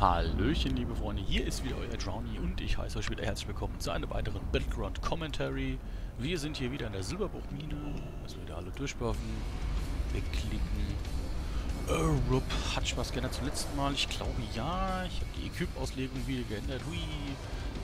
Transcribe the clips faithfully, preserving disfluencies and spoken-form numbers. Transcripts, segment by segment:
Hallöchen, liebe Freunde, hier ist wieder euer Drowny und ich heiße euch wieder herzlich willkommen zu einer weiteren Battleground Commentary. Wir sind hier wieder in der Silberbruchmine. Müssen wir wieder alle durchwerfen. Wegklicken. Äh, rup. Hat Spaß geändert zum letzten Mal. Ich glaube ja. Ich habe die Equip-Auslegung wieder geändert. Hui.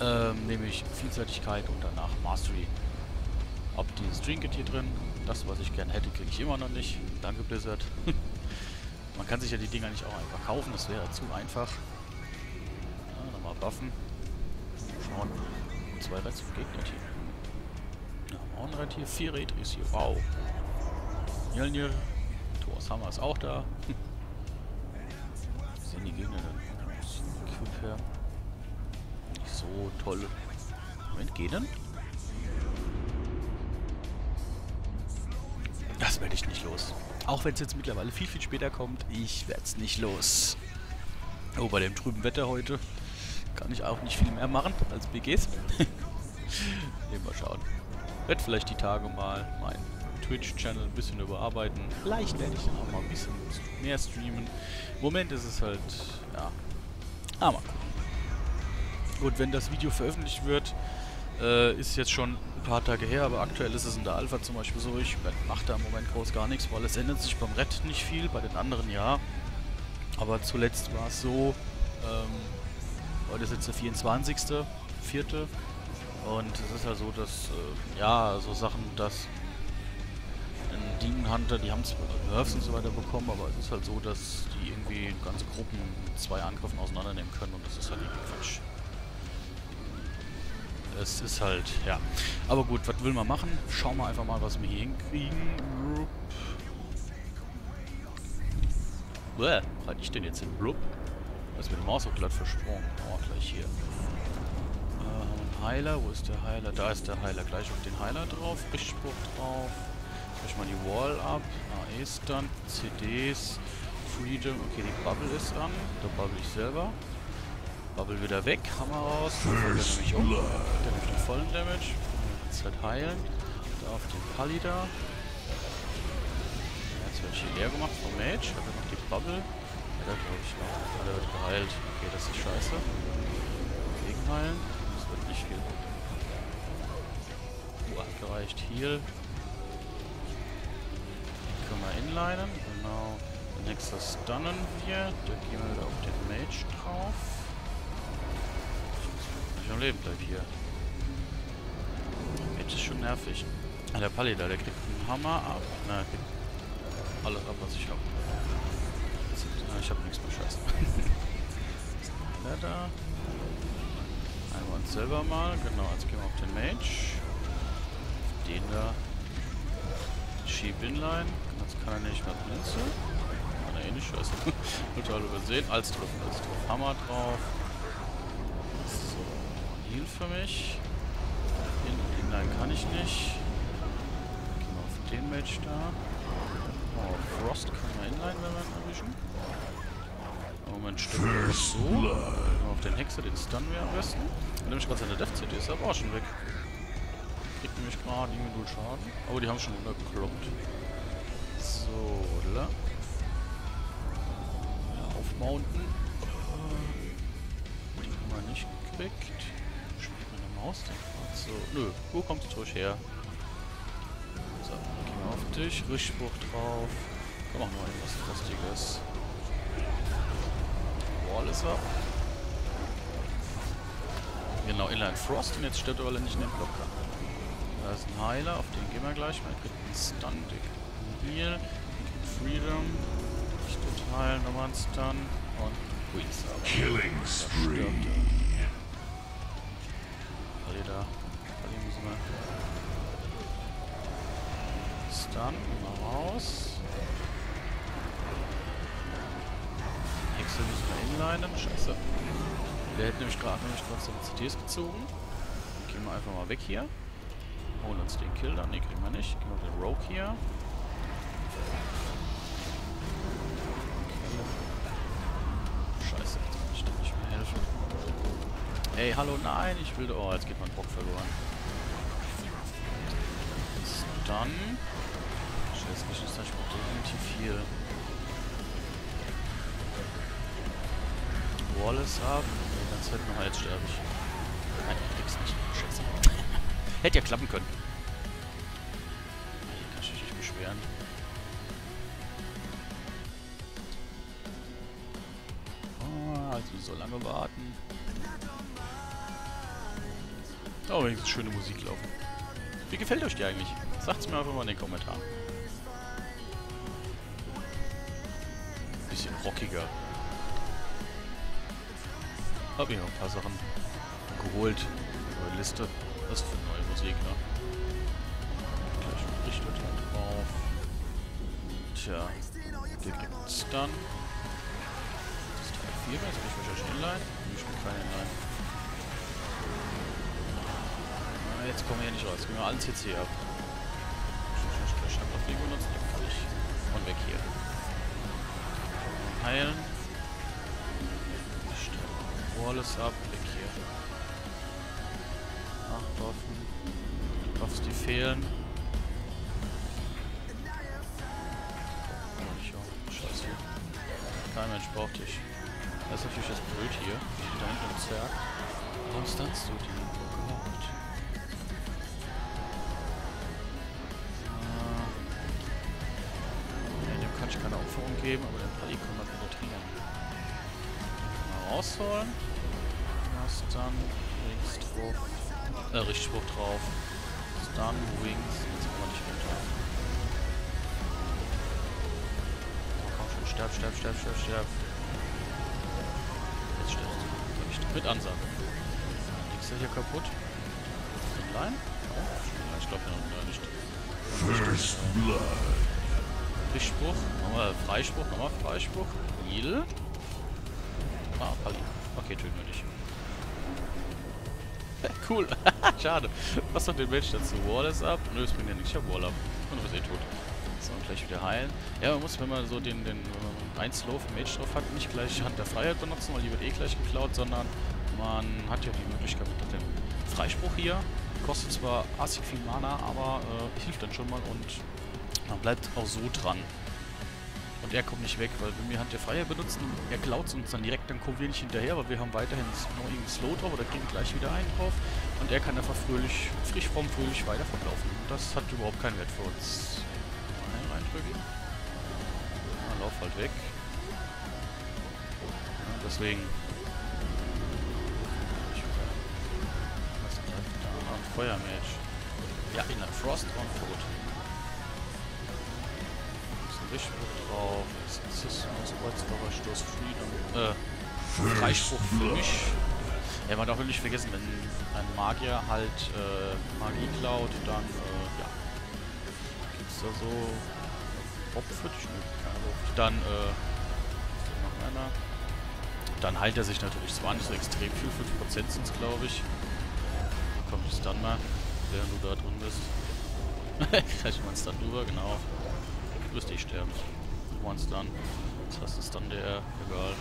Ähm, nämlich Vielseitigkeit und danach Mastery. Ob dieses Trinket hier drin, das was ich gern hätte, kriege ich immer noch nicht. Danke Blizzard. Man kann sich ja die Dinger nicht auch einfach kaufen, das wäre zu einfach. Ja, nochmal buffen. Schauen. Und zwei Reds geht nicht hier. Da haben wir auch ein Red hier. Vier Red ist hier. Wow. Mjölnir. Toushama ist auch da. Was sind die Gegner denn? Equip her. Nicht so toll. Moment, geht denn? Das werde ich nicht los. Auch wenn es jetzt mittlerweile viel, viel später kommt, ich werde es nicht los. Oh, bei dem trüben Wetter heute kann ich auch nicht viel mehr machen als B Gs. Mal schauen. Werd vielleicht die Tage mal meinen Twitch-Channel ein bisschen überarbeiten. Vielleicht werde ich dann auch mal ein bisschen mehr streamen. Im Moment ist es halt, ja, aber gut, wenn das Video veröffentlicht wird, Äh, ist jetzt schon ein paar Tage her, aber aktuell ist es in der Alpha zum Beispiel so. Ich mache da im Moment groß gar nichts, weil es ändert sich beim Red nicht viel, bei den anderen ja. Aber zuletzt war es so, ähm, heute ist jetzt der vierundzwanzigste Vierte Und es ist ja so, dass, äh, ja, so Sachen, dass ein Demon Hunter, die haben zwar Nerfs und so weiter bekommen, aber es ist halt so, dass die irgendwie ganze Gruppen mit zwei Angriffen auseinandernehmen können und das ist halt irgendwie Quatsch. Es ist halt, ja. Aber gut, was will man machen? Schauen wir einfach mal, was wir hier hinkriegen. Bäh, wo hatte ich denn jetzt den Blub? Das ist mit dem Maus so glatt versprungen. Oh, gleich hier. Ähm, Heiler, wo ist der Heiler? Da ist der Heiler. Gleich auf den Heiler drauf. Richtspruch drauf. Gleich mal die Wall ab. A Es dann. C Ds. Freedom. Okay, die Bubble ist an. Da bubble ich selber. Bubble wieder weg, Hammer raus. First Blood. Um. Der macht den vollen Damage. Jetzt halt heilen. Da auf den Pali da. Jetzt wird hier leer gemacht vom Mage. Hat er noch die Bubble? Ja, da glaube ich noch. Da wird geheilt. Okay, das ist scheiße. Gegenheilen. Das wird nicht viel. U acht gereicht. Heal. Den können wir inlinen. Genau. Als nächstes stunnen wir. Da gehen wir wieder auf den Mage drauf. Am Leben bleib hier. Jetzt ist schon nervig. Ah, der Pali da, der kriegt einen Hammer ab. Na, er kriegt alles ab, was ich habe. Ah, ich habe nichts mehr, scheiße. Der da. Einmal uns selber mal. Genau, jetzt gehen wir auf den Mage. Auf den da. Schieb inline. Jetzt kann er nicht mehr benutzen. Kann er eh nicht, scheiße. Total übersehen. Als drauf, als drauf. Hammer drauf. Für mich. Den, nein, kann ich nicht. Gehen wir auf den Mage da. Oh, Frost können wir inline, wenn wir ihn erwischen. Moment, stimmt das so. Auf den Hexer, den stunnen wir am besten. Und nämlich gerade seine Death-C D ist aber auch schon weg. Kriegt nämlich gerade irgendwie null Schaden. Aber die haben schon runtergekloppt. So, oder? Ja, aufmounten. Die haben wir nicht gekriegt. So, nö, wo kommst du durch her? So, gehen wir auf dich, Richtspruch drauf. Komm, machen wir mal irgendwas Frostiges. Wall ist ab. Genau, Inline Frost und jetzt stört er, weil er nicht in den Block kann. Da ist ein Heiler, auf den gehen wir gleich. Man kriegt einen Stun, der kriegt einen Heal, der kriegt Freedom. Ich tue heilen, nochmal einen Stun und Wheels ab. Killing Spree. Da. Alle müssen wir. Stun, mal raus. Hexe müssen wir inlinen. Scheiße. Der hätte nämlich gerade nämlich gerade seine C Ds gezogen. Dann gehen wir einfach mal weg hier. Holen uns den Kill dann. Ne, kriegen wir nicht. Gehen wir den Rogue hier. Okay. Scheiße, jetzt kann ich da nicht mehr helfen. Hey, hallo, nein, ich will... Oh, jetzt geht mein Bock verloren. Dann... Scheiße, ich muss da definitiv viel. Wallace haben. Das wird noch, jetzt sterbe ich. Nein, ich krieg's nicht. Scheiße. Hätte ja klappen können. Hier kann ich mich nicht beschweren. Oh, also so lange warten. Oh, wenigstens schöne Musik laufen. Wie gefällt euch die eigentlich? Sagt's mir einfach mal in den Kommentaren. Bisschen rockiger. Hab ich noch ein paar Sachen geholt. Neue Liste. Was für neue Musik, ne? Gleich richtet drauf. Tja. Der gibt's dann. Das ist Teil vier, jetzt bin ich wahrscheinlich inline. Ich bin kein inline. Jetzt kommen wir hier nicht raus. Gehen wir alles jetzt hier ab. Ich hab noch Lego nutzen, dann kann ich von weg hier. Heilen. Wallace ab, weg hier. Acht Waffen. Waffen, die fehlen. Oh, ich auch. Scheiße. Kein Mensch braucht dich. Das ist natürlich das Blöd hier. Die da hinten im Zwerg. Warum stunst du die? Geben, aber den Pali kann man penetrieren. Mal rausholen. Was dann? Wings drauf. Äh, Richtspruch drauf. Stun, Wings. Jetzt kommen wir nicht runter. Oh, komm schon, sterb, sterb, sterb, sterb, sterb. Jetzt sterbt er nicht. Mit Ansage. Nix ist hier kaputt. Online? Oh, ich glaube, wir haben nicht. First Blood. Spruch, nochmal Freispruch, nochmal Freispruch. Heal. Ah, Pali. Okay, töten wir dich. Cool. Schade. Was noch den Mensch dazu? Wall ist ab. Nö, es bringt ja nichts. Ich hab Wall ab. Und du bist eh tot. So, gleich wieder heilen. Ja, man muss, wenn man so den, den eins Slow vom Mage drauf hat, nicht gleich Hand der Freiheit benutzen, weil die wird eh gleich geklaut, sondern man hat ja die Möglichkeit mit dem Freispruch hier. Kostet zwar assig viel Mana, aber äh, hilft dann schon mal und man bleibt auch so dran. Und er kommt nicht weg, weil wenn wir Hand der Freiheit benutzen, er klaut uns dann direkt, dann kommen wir nicht hinterher, weil wir haben weiterhin noch irgendeinen Slow drauf oder kriegen gleich wieder einen drauf. Und er kann einfach fröhlich, frisch vom fröhlich weiter verlaufen. Das hat überhaupt keinen Wert für uns. Mal reindrücken. Na, lauf halt weg. Ja, deswegen. Was bleibt da? Feuermatch. Ja, in der Frost und Tod. Richtspruch drauf, Exzissmus, Kreuzverstoß, Freedom, äh, Freispruch für mich. Ja, man darf nicht vergessen, wenn ein Magier halt äh, Magie klaut, dann, äh, ja, gibt's da so Bob vierzig, dann, äh, noch einer. Dann heilt er sich natürlich zwar nicht so extrem viel, fünf Prozent sind's, glaube ich. Da kommt es dann mal, während du da drin bist. Gleich mal ein Stun drüber, genau. Wirst eh sterben. Once done. Das heißt, es dann der. Egal.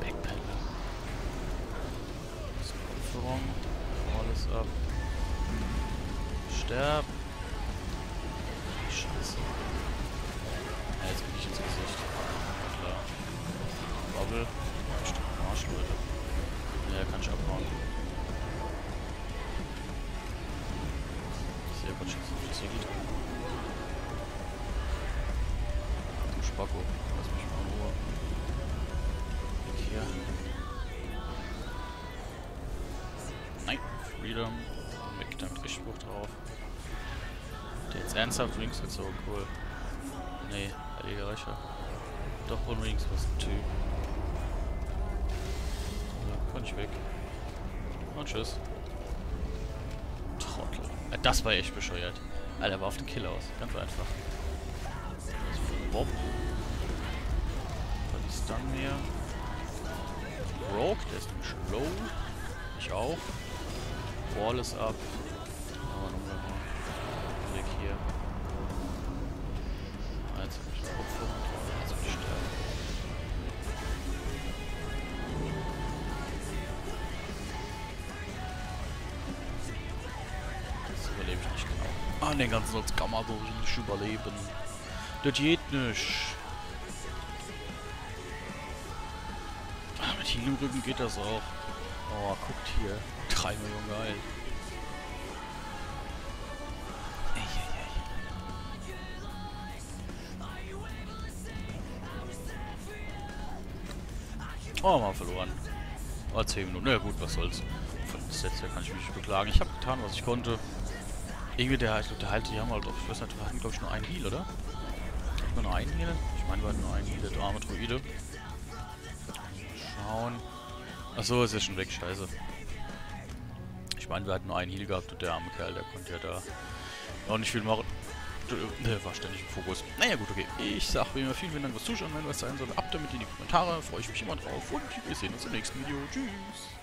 Backpedal. Kopfhörung. Alles ab. Sterb. Scheiße. Ja, jetzt bin ich ins Gesicht. Na klar. Bubble. Arsch, Leute. Ja, kann ich abhauen. Sehr gut, scheiße. Sehr gut. Spacko, lass mich mal in Ruhe. Hier. Nein, Freedom. Weg damit Richtspruch drauf. Der jetzt ernsthaft Rings gezogen, cool. Nee, heiliger Reicher. Doch, und Rings, was ein Typ. Ja, kann ich weg. Und tschüss. Trottel. Das war echt bescheuert. Alter, war auf den Kill aus. Ganz einfach. Bob. Was ist dann mehr? Rogue, der ist nämlich low. Ich auch. Wall ist ab. Aber nochmal mal. Weg hier. Eins hab ich Kopf. Eins hab ich sterben. Das überlebe ich nicht genau. Ah, den ganzen Satz kann man so nicht überleben. Das geht nicht. Ach, Stabil im Rücken geht das auch. Oh, guckt hier. drei Millionen geil. Oh, mal verloren. Oh, zehn Minuten. Na ja, gut, was soll's. Von dem Set her kann ich mich nicht beklagen. Ich habe getan, was ich konnte. Irgendwie der, ich glaub, der Halte, die haben halt, ich weiß nicht, wir hatten glaube ich nur einen Heal, oder? Hatten wir nur einen Heal? Ich meine, wir hatten nur einen Heal, der arme Druide. Schauen. Achso, ist ja schon weg, scheiße. Ich meine, wir hatten nur einen Heal gehabt und der arme Kerl, der konnte ja da auch nicht viel machen. Der war ständig im Fokus. Naja gut, okay. Ich sag wie immer vielen, vielen Dank fürs Zuschauen. Wenn was sein soll, ab damit in die Kommentare. Freue ich mich immer drauf. Und wir sehen uns im nächsten Video. Tschüss.